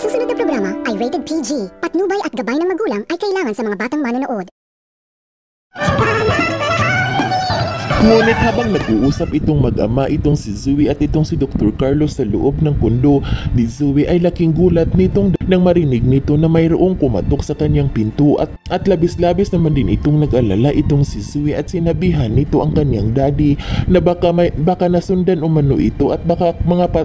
Ang susunod na programa ay rated PG. Patnubay at gabay ng magulang ay kailangan sa mga batang manonood. Ngunit habang nag-uusap itong mag-ama, itong si Zoey at itong si Dr. Carlos sa loob ng kundo ni Zoey, ay laking gulat nitong nang marinig nito na mayroong kumatok sa kanyang pinto at labis-labis naman din itong nag-alala itong si Zoey at sinabihan nito ang kanyang daddy na baka nasundan umano ito at baka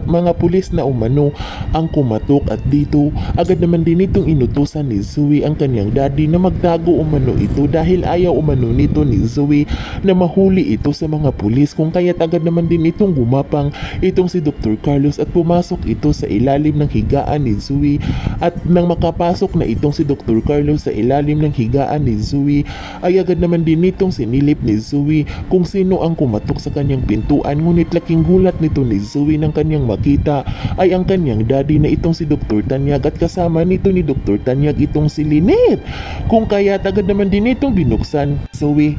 mga pulis na umano ang kumatok, at dito agad naman din itong inutusan ni Zoey ang kanyang daddy na magtago umano ito dahil ayaw umano nito ni Zoey na mahuli ito sa mga pulis, kung kaya't agad naman din itong gumapang itong si Dr. Carlos at pumasok ito sa ilalim ng higaan ni Zoey. At nang makapasok na itong si Dr. Carlos sa ilalim ng higaan ni Zoey, ay agad naman din itong sinilip ni Zoey kung sino ang kumatok sa kanyang pintuan, ngunit laking gulat nito ni Zoey nang kanyang makita ay ang kanyang daddy na itong si Dr. Tanyag at kasama nito ni Dr. Tanyag itong si Lynette, kung kaya't agad naman din itong binuksan Zoey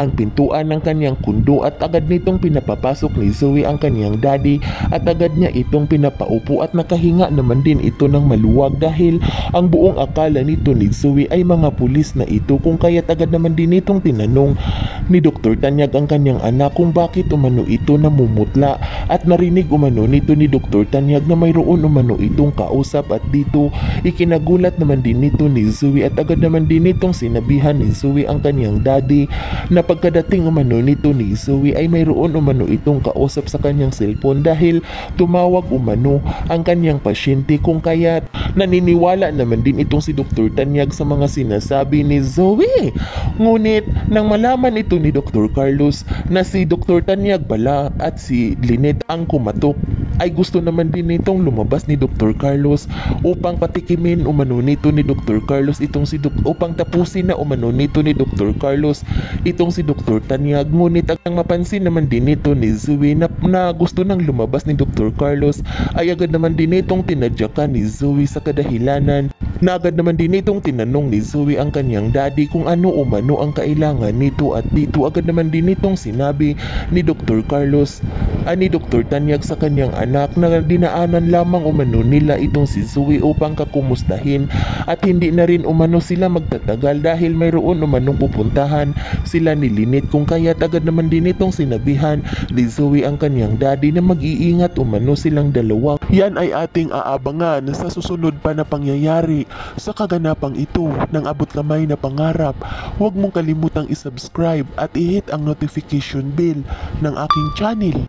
ang pintuan ng kanyang kundo at agad nitong pinapapasok ni Zoey ang kanyang daddy at agad niya itong pinapaupo at nakahinga naman din ito ng maluwag dahil ang buong akala nito ni Zoey ay mga pulis na ito, kung kaya't agad naman din itong tinanong ni Dr. Tanyag ang kanyang anak kung bakit umano ito namumutla, at narinig umano nito ni Dr. Tanyag na mayroon umano itong kausap, at dito ikinagulat naman din nito ni Zoey at agad naman din itong sinabihan ni Zoey ang kanyang daddy na pagkadating umano nito ni Zoey ay mayroon umano itong kausap sa kanyang cellphone dahil tumawag umano ang kanyang pasyente, kung kaya't naniniwala naman din itong si Dr. Tanyag sa mga sinasabi ni Zoey. Ngunit nang malaman ito ni Dr. Carlos na si Dr. Tanyag pala at si Lynette ang kumatok, ay gusto naman din nitong lumabas ni Dr. Carlos upang patikimin umano nito ni Dr. Carlos itong si upang tapusin na umano nito ni Dr. Carlos itong si Dr. Tanyag, ngunit ang mapansin naman din nito ni Zoey na gusto nang lumabas ni Dr. Carlos ay agad naman din itong tinadyakan ni Zoey sa kadahilanan na agad naman din itong tinanong ni Zoey ang kanyang daddy kung ano umano ang kailangan nito, at dito agad naman din itong sinabi ni Dr. Carlos ani Dr. Tanyag sa kanyang anak na dinaanan lamang umano nila itong si Zoey upang kakumustahin at hindi na rin umano sila magtatagal dahil mayroon umanong pupuntahan sila ni Lynette, kung kaya agad naman din itong sinabihan ni Zoey ang kanyang daddy na mag-iingat umano silang dalawa. Yan ay ating aabangan sa susunod pa na pangyayari sa kaganapang ito ng Abot Kamay na Pangarap. Huwag mong kalimutang isubscribe at i-hit ang notification bell ng aking channel.